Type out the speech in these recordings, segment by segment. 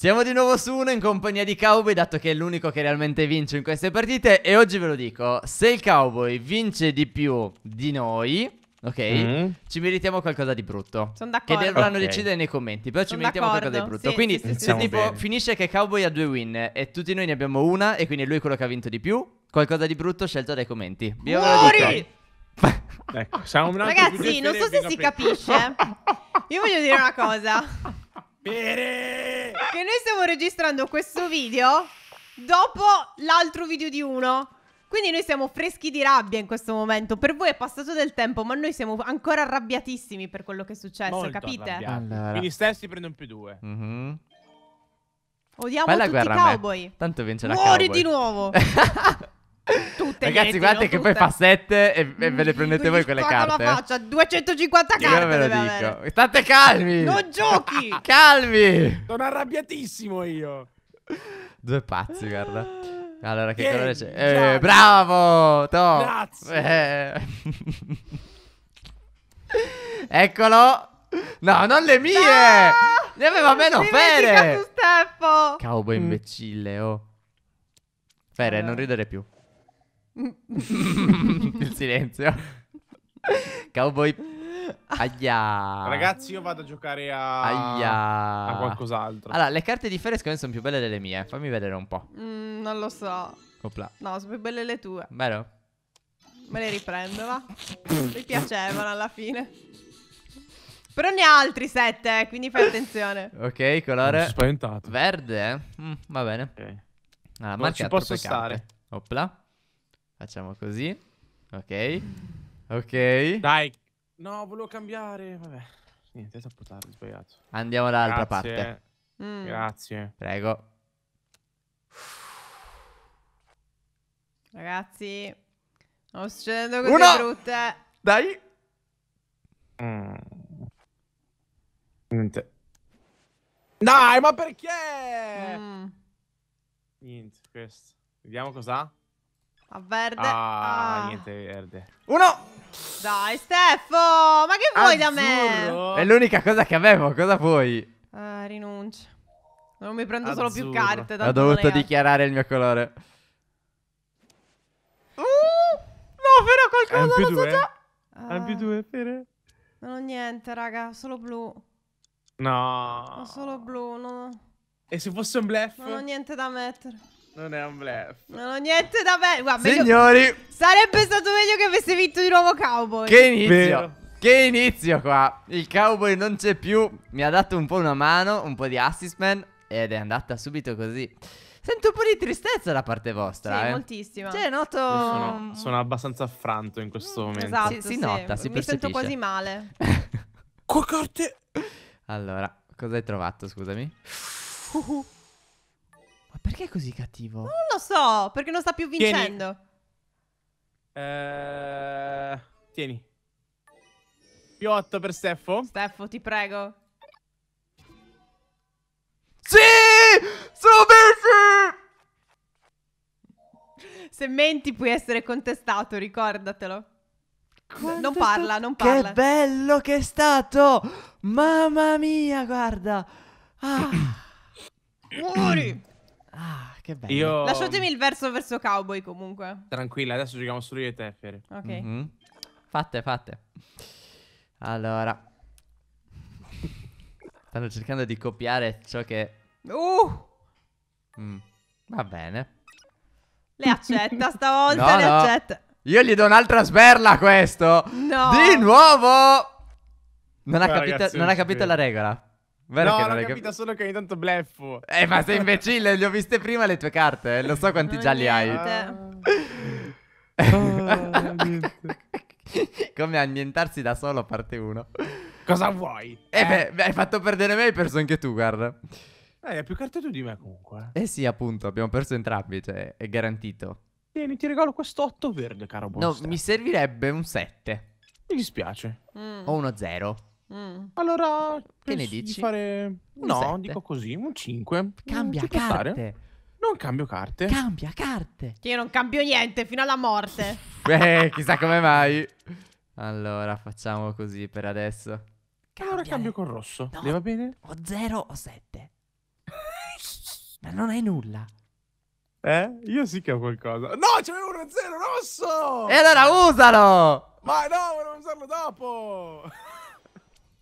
Siamo di nuovo su Uno in compagnia di Cowboy, dato che è l'unico che realmente vince in queste partite. E oggi ve lo dico, se il Cowboy vince di più di noi, ok, ci meritiamo qualcosa di brutto. Sono d'accordo. Che dovranno decidere nei commenti, però ci meritiamo qualcosa di brutto. Sì, quindi se tipo finisce che Cowboy ha 2 win e tutti noi ne abbiamo una, e quindi è lui quello che ha vinto di più, qualcosa di brutto scelto dai commenti. Muori! Ecco, ragazzi, non so se si capisce. Io voglio dire una cosa. Che noi stiamo registrando questo video dopo l'altro video di Uno, quindi noi siamo freschi di rabbia in questo momento. Per voi è passato del tempo, ma noi siamo ancora arrabbiatissimi per quello che è successo. Molto, capite? Allora. Quindi stessi prendono più 2. Odiamo Bella tutti i Cowboy. Tanto vince la Cowboy. Muori di nuovo. Tutte, ragazzi, guardate che poi fa 7 e ve le prendete voi quelle carte. La faccia, 250 carte ve lo dico. State calmi. Non giochi. Calmi. Sono arrabbiatissimo io. Due pazzi, guarda. Allora che colore c'è? Bravo Tom. Grazie. Eccolo. No, non le mie. No! Ne aveva meno Fere. Su Steffo. Cowboy imbecille, oh. Fere, non ridere più. Il silenzio. Cowboy. Aia. Ragazzi, io vado a giocare a qualcos'altro. Allora, le carte di Fere secondo me sono più belle delle mie. Fammi vedere un po'. Non lo so. Opla. No, sono più belle le tue. Vero? Me le riprendo, va. Mi piacevano alla fine. Però ne ha altri 7, quindi fai attenzione. Ok, colore. Sono spaventato. Verde? Va bene. Okay. Allora, non ci posso stare. Opla. Facciamo così. Ok. Ok. Dai. No, volevo cambiare. Vabbè. Niente, è troppo tardi, sbagliato. Andiamo dall'altra parte. Grazie. Prego. Ragazzi, stanno succedendo cose brutte. Dai. Niente. Dai, ma perché? Niente, questo. Vediamo cos'ha. A verde. Niente verde. Uno. Dai Steffo, ma che vuoi da me? È l'unica cosa che avevo. Cosa vuoi? Rinuncia. Non mi prendo solo più carte. Ho dovuto dichiarare il mio colore. No, però qualcosa lo so già. Al più 2 Fere. Non ho niente raga. Solo blu. No. Ho solo blu. E se fosse un bluff? Non ho niente da mettere. Non è un bluff. Non ho niente da bene. Signori, meglio... sarebbe stato meglio che avesse vinto di nuovo Cowboy. Che inizio. Vero. Che inizio qua. Il Cowboy non c'è più. Mi ha dato un po' una mano, un po' di assist man, ed è andata subito così. Sento un po' di tristezza da parte vostra. Sì, moltissima. Cioè, noto... Sono abbastanza affranto in questo momento. Esatto, si nota, si percepisce. Mi sento quasi male. Qua carte. Allora, cosa hai trovato, scusami? Ma perché è così cattivo? Non lo so, perché non sta più vincendo. Tieni. Più 8 per Steffo. Steffo, ti prego. Sì! Sono vinto! Se menti puoi essere contestato, ricordatelo. Non parla, non parla. Che bello che è stato! Mamma mia, guarda! Muori! Che bello. Io... lasciatemi il verso verso Cowboy comunque. Tranquilla, adesso giochiamo solo io e te, Fere. Ok. Fatte, fatte. Allora. Stanno cercando di copiare ciò che... Va bene. Le accetta stavolta, le accetta. Io gli do un'altra sberla a questo. No. Di nuovo. Non ha capito, non ha capito la regola. Vero che non l'ho capita, solo che ogni tanto bleffo. Ma sei imbecille, le ho viste prima le tue carte, lo so quanti gialli hai. Come ambientarsi da solo, parte 1. Cosa vuoi? Beh, hai fatto perdere me e hai perso anche tu, guarda. Hai più carte tu di me comunque. Eh sì, appunto, abbiamo perso entrambi, cioè, è garantito. Tieni, ti regalo quest'otto verde, caro Bonster. No, mi servirebbe un 7. Mi dispiace. O uno 0. Allora, che ne dici? Di fare... No, dico così, un 5. Cambia carte. Non cambio carte. Cambia carte. Che io non cambio niente fino alla morte. Beh, chissà come mai. Allora, facciamo così per adesso. Allora cambio col rosso. No. Le va bene? O 0 o 7. Non hai nulla. Io sì che ho qualcosa. No, c'avevo uno zero rosso! E allora usalo! Ma no, volevo usarlo dopo!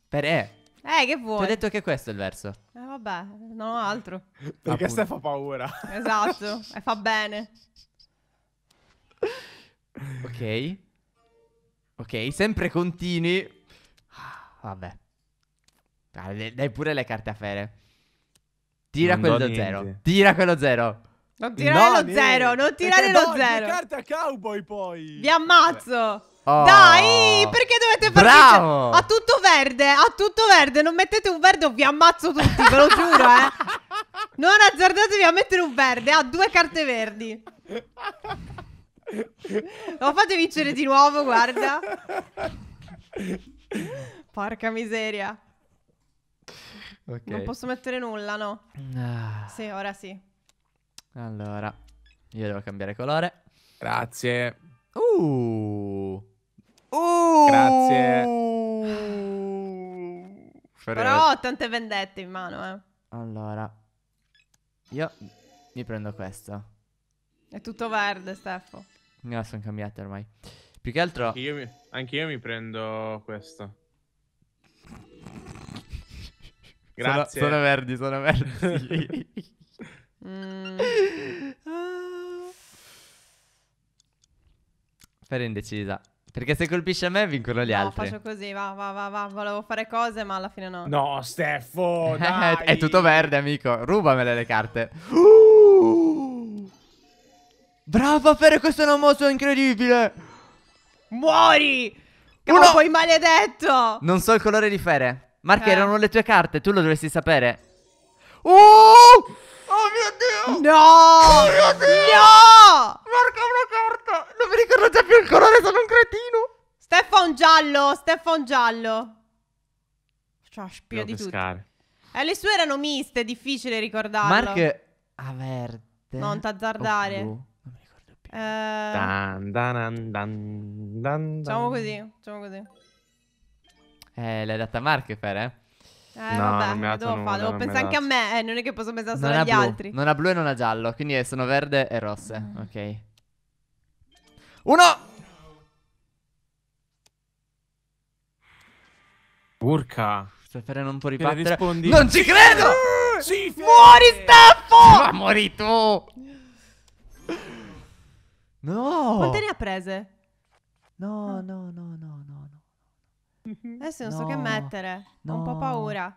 Per E. Che vuoi? Ti ho detto che questo è il verso. Vabbè, non ho altro. Perché se fa paura. Esatto, e fa bene. Ok. Ok, sempre continui. Vabbè. Dai pure le carte a fere. Tira quello zero. Tira quello zero. Non tirare lo zero. Non tirare lo zero. Le carte a cowboy poi. Vi ammazzo. Oh. Dai, perché dovete farci? A tutto verde, a tutto verde. Non mettete un verde o vi ammazzo tutti, ve lo giuro, eh. Non azzardatevi a mettere un verde. Ha due carte verdi. Lo fate vincere di nuovo, guarda. Porca miseria. Okay. Non posso mettere nulla, no? Sì, ora sì. Allora, io devo cambiare colore. Grazie. Grazie. Però ho tante vendette in mano, eh. Allora, io mi prendo questo. È tutto verde, Steffo. No, sono cambiate ormai. Più che altro anche io mi prendo questo. Grazie. Sono verdi, sono verdi. Fare indecisa. Perché se colpisce a me vincono gli altri. No, faccio così, va. Volevo fare cose ma alla fine no. No, Steffo, dai. È tutto verde, amico. Rubamele le carte. Bravo a fare questo nomoso incredibile. Muori, poi maledetto. Non so il colore di fere. Marca, erano le tue carte, tu lo dovresti sapere. Oh mio Dio! No! Oh mio Dio! No! Marca una carta! Non mi ricordo già più il colore, sono un cretino! Steffo giallo! Steffo giallo! Cioè, spia di tutto. Le sue erano miste, è difficile ricordarlo. Mark a verde. Non t'azzardare. Non mi ricordo più. Facciamo così, facciamo così. L'hai data a Mark, per, eh? No, vabbè, non mi devo nulla, fare, devo pensare anche a me, non è che posso pensare solo agli altri. Non ha blu e non ha giallo, quindi sono verde e rosse, ok. Uno! Urca. Sapere non può ripartire. Non ci credo! Sì, muori, Steffo! Ma muori tu! No! Quante ne ha prese? No. Adesso non so che mettere. Ho un po' paura.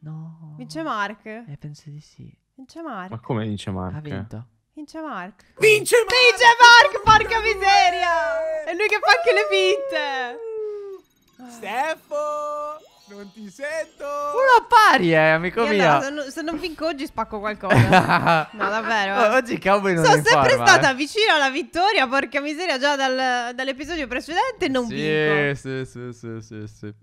No. Vince Mark? Penso di sì. Vince Mark. Ma come vince Mark? Ha vinto. Vince Mark. Vince Mark! Vince Mark, porca miseria! È lui che fa anche le finte. Steffo! Non ti sento! Uno pari, amico mio. Se non vinco oggi spacco qualcosa. No, davvero. Oggi cowboy non sono sempre stata vicina alla vittoria, porca miseria, già dall'episodio precedente non vinco. Sì.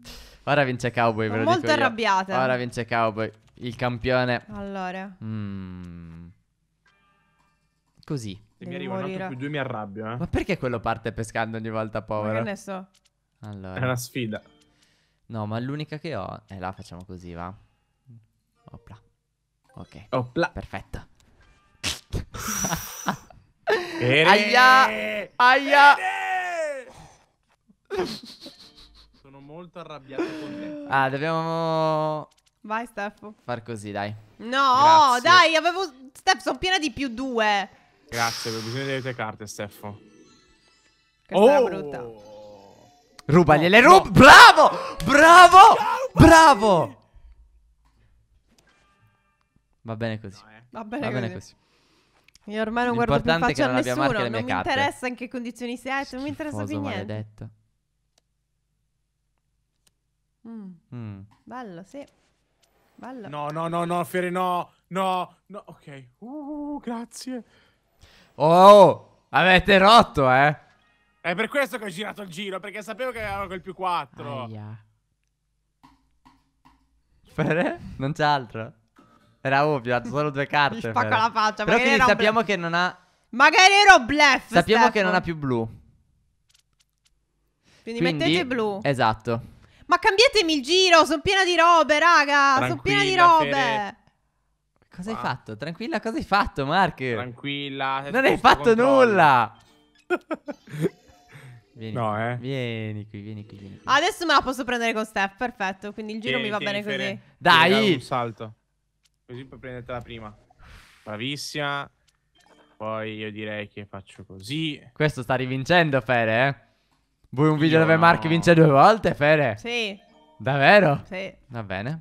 Ora vince cowboy, ve lo dico io. Molto arrabbiata. Ora vince cowboy, il campione. Allora. Così. Se mi arriva un altro più due mi arrabbio, eh. Ma perché quello parte pescando ogni volta, povero? Ma che ne so. Allora. È una sfida. No, ma l'unica che ho... la facciamo così, va? Opla. Ok. Opla. Perfetto. Aia! Aia! Sono molto arrabbiato con te. Ah, dobbiamo... Vai, Steffo. Far così, dai. No, grazie. Dai, avevo... Steffo, sono piena di più due. Grazie, avevo bisogno delle tue carte, Steffo. Questa è brutta. Rubagliele, no. Bravo! Bravo! Bravo! Va bene così. Va bene così. Io ormai non guardo più in faccia a nessuno. Non mi interessa in che condizioni siete. Non mi interessa più niente. Bello, sì. Bello. No, Fieri, no. Ok. Grazie. Oh, avete rotto, eh. È per questo che ho girato il giro, perché sapevo che avevano quel più 4. Aia. Fere? Non c'è altro. Era ovvio, ha solo due carte. Mi spacco la faccia. Però quindi sappiamo che non ha... Magari ero bluff, sappiamo Steffo. Che non ha più blu. Quindi mettete blu. Esatto. Ma cambiatemi il giro, sono piena di robe, raga. Sono piena di robe. Fere. Cosa hai fatto? Tranquilla, cosa hai fatto, Mark? Tranquilla. Non hai fatto nulla. Vieni, vieni qui. Adesso me la posso prendere con Steph, perfetto. Quindi il giro mi va bene così. Dai! Un salto. Così puoi prendertela prima. Bravissima. Poi io direi che faccio così. Questo sta rivincendo, Fere, eh? Vuoi un video dove Mark vince 2 volte, Fere? Sì. Davvero? Sì. Va bene.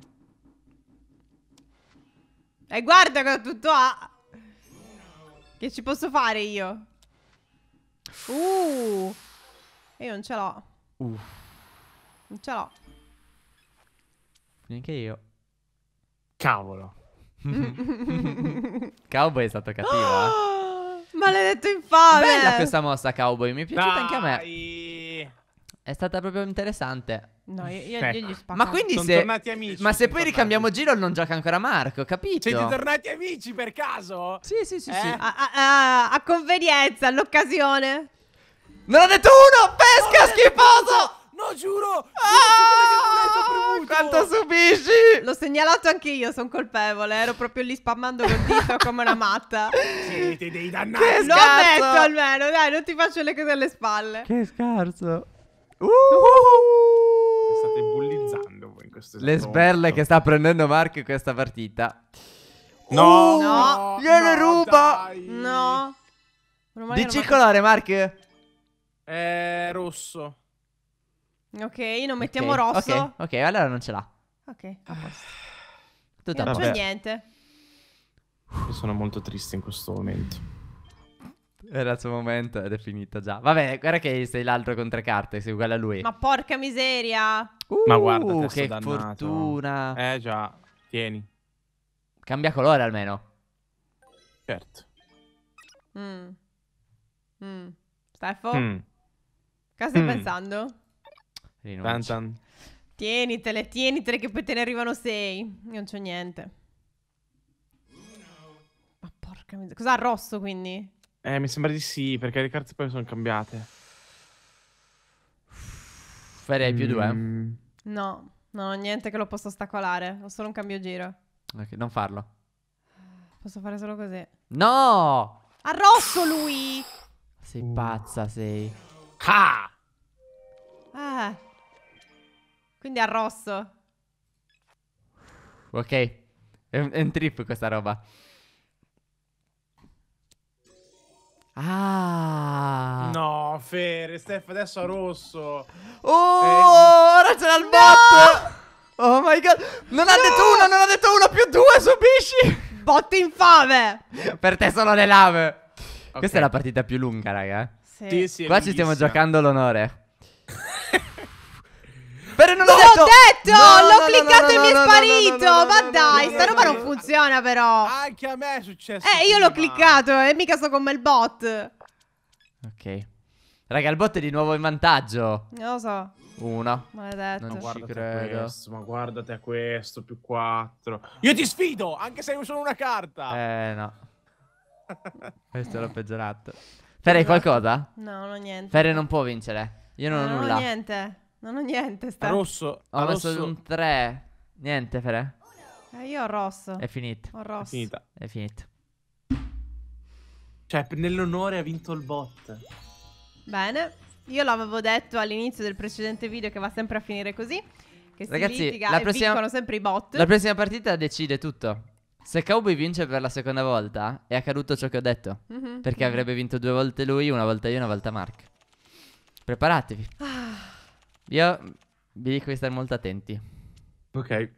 E guarda che ho tutto A. Che ci posso fare io? Io non ce l'ho. Non ce l'ho. Neanche io. Cavolo. Cowboy è stato cattivo. Maledetto infame. Bella questa mossa, Cowboy. Mi è piaciuta anche a me. È stata proprio interessante. No, io gli spacco. Ma quindi sono tornati amici. Ma se poi ricambiamo giro non gioca ancora Marco, capito? Siete tornati amici per caso? Sì. A convenienza, all'occasione. Non ho detto uno! Pesca schifoso! No, giuro! Quanto subisci! L'ho segnalato anche io, sono colpevole. Ero proprio lì spammando col dito come una matta. Siete dei dannati! Lo metto almeno, dai, non ti faccio le cose alle spalle. Che scarso! Mi state bullizzando voi in questo momento. Le sberle che sta prendendo Mark in questa partita. No! No! Gliele ruba! Dai. No! Dici il colore, Mark? Rosso. Ok, non mettiamo rosso. Ok, allora non ce l'ha. Ok, a posto. Tutto non c'è niente. Io sono molto triste in questo momento. Era il suo momento ed è finita già. Vabbè, guarda che sei l'altro con 3 carte, sei uguale a lui. Ma porca miseria. Ma guarda che fortuna. Eh già, tieni. Cambia colore almeno. Certo. Steffo? Cosa stai pensando? Tienitele che poi te ne arrivano 6. Io non c'ho niente. Ma porca miseria. Cos'ha rosso quindi? Mi sembra di sì, perché le carte poi sono cambiate. Farei +2. No, non ho niente che lo posso ostacolare. Ho solo un cambio giro. Ok, non farlo. Posso fare solo così. No! Ha rosso lui! Sei pazza, sei. Ha! Ah. Quindi ha rosso. Ok. È un trip questa roba. No, Fere, Steph adesso ha rosso. Ora c'era il bot. Oh my god. Non ha detto uno, +2 subisci. Bot infame. Per te sono le lave. Questa è la partita più lunga, raga. Sì, qua ci stiamo giocando l'onore. Però non l'ho detto! L'ho cliccato e mi è sparito! Ma dai, sta roba non funziona però. Anche a me è successo. Io l'ho cliccato e mica so come il bot. Ok. Raga, il bot è di nuovo in vantaggio. Non lo so. 1. Maledetto. Non ci credo. Ma guardate a questo, +4. Io ti sfido, anche se hai solo una carta. No. Questo l'ho peggiorato. Fere, hai qualcosa? No, non ho niente. Fere non può vincere. Io non ho nulla. Non ho niente. Sta rosso. Ho messo un 3. Niente, Fere. Io ho rosso. È finito. È finito. Cioè, nell'onore ha vinto il bot. Bene. Io l'avevo detto all'inizio del precedente video che va sempre a finire così. Che ragazzi, si litiga e vincono sempre i bot. La prossima partita decide tutto. Se Cowboy vince per la seconda volta è accaduto ciò che ho detto. Perché avrebbe vinto 2 volte lui, 1 volta io e 1 volta Mark. Preparatevi. Io vi dico di stare molto attenti. Ok.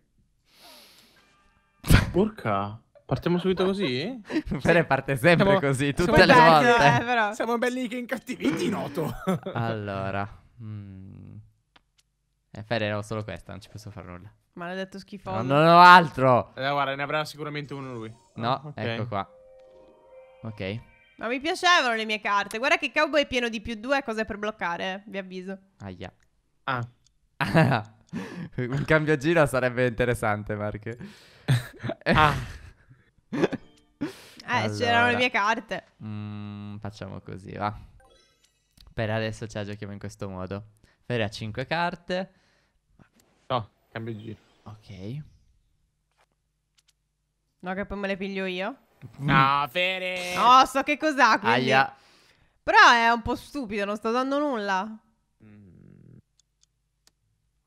Porca. Partiamo subito così? Fere parte sempre così, tutte le volte. Però. Siamo belli che incattiviti di noto. Allora. Fere era solo questa, non ci posso fare nulla. Maledetto schifoso. Non ho altro. Guarda, ne avrà sicuramente uno lui. No, ecco qua. Ok. Ma mi piacevano le mie carte. Guarda che Cowboy è pieno di +2 cose per bloccare. Vi avviso. Ahia. Un cambio giro sarebbe interessante, Mark. Allora. C'erano le mie carte. Facciamo così, va. Per adesso ce la giochiamo in questo modo. Fere ha 5 carte. Cambio giro. Ok. No, che poi me le piglio io. No, Fede. No, so che cos'ha, quindi. Aia. Però è un po' stupido, non sto dando nulla.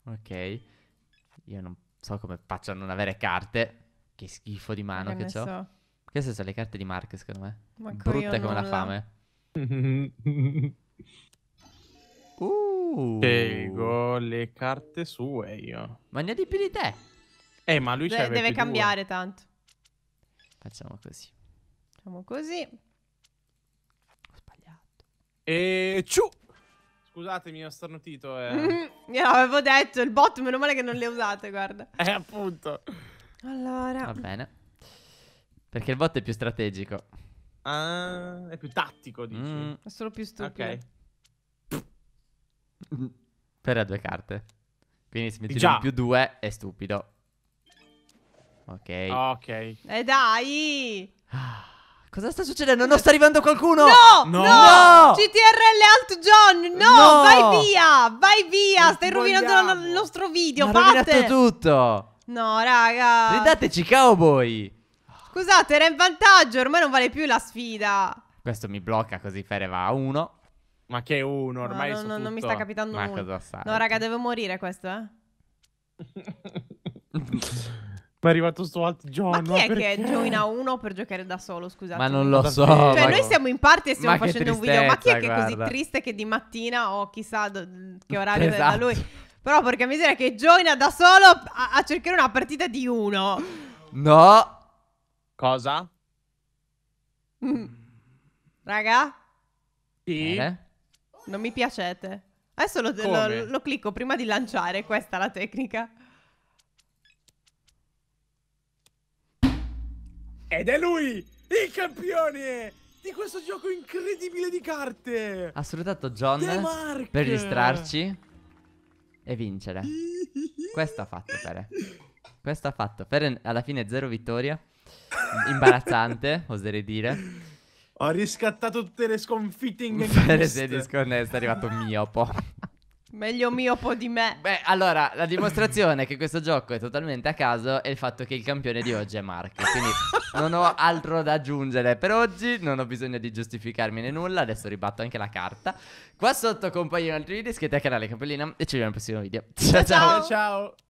Ok. Io non so come faccio a non avere carte. Che schifo di mano che c'ho. Queste sono le carte di Mark, secondo me. Manco brutte come la fame. Tengo le carte sue io. Ma ne ho di più di te. Ma lui c'è. Deve cambiare due. Tanto. Facciamo così. Facciamo così. Ho sbagliato. Ciù! Scusatemi, ho starnutito. Io l'avevo detto, il bot, meno male che non le usate, guarda. Appunto. Allora. Va bene. Perché il bot è più strategico. Ah, è più tattico, dici. È solo più stupido. Ok. Per due carte. Quindi se mi tiro più due è stupido. Ok. Ok. Dai. Cosa sta succedendo? Non sta arrivando qualcuno. No. CTRL Alt John. No. Vai via. Vai via. Stai rovinando il nostro video. Ma ha rovinato tutto. No, raga. Ridateci, cowboy. Scusate, era in vantaggio. Ormai non vale più la sfida. Questo mi blocca così Fere va a uno. Ma che uno, ormai no, non mi sta capitando nulla. No, raga, deve morire questo, Ma è arrivato sto altro John. Ma chi è che joina uno per giocare da solo, scusate? Ma non lo so. Cioè, noi siamo in parte e stiamo facendo un video. Ma chi è che è così triste che di mattina o chissà che orario da lui? Però porca miseria che joina da solo a cercare una partita di uno. No. Cosa? Raga? Sì. Non mi piacete. Adesso lo clicco prima di lanciare. Questa è la tecnica. Ed è lui, il campione di questo gioco incredibile di carte. Ha salutato John per distrarci e vincere. Questo ha fatto Fere. Questo ha fatto Fere. Alla fine 0 vittoria. Imbarazzante, oserei dire. Ho riscattato tutte le sconfitte in game. Sei disconnesso, è arrivato miopo. Meglio miopo di me. Beh, allora, la dimostrazione che questo gioco è totalmente a caso è il fatto che il campione di oggi è Mark. Quindi non ho altro da aggiungere per oggi. Non ho bisogno di giustificarmi né nulla. Adesso ribatto anche la carta. Qua sotto compaiono altri video. Iscrivetevi al canale, campanellina. E ci vediamo nel prossimo video. Ciao ciao.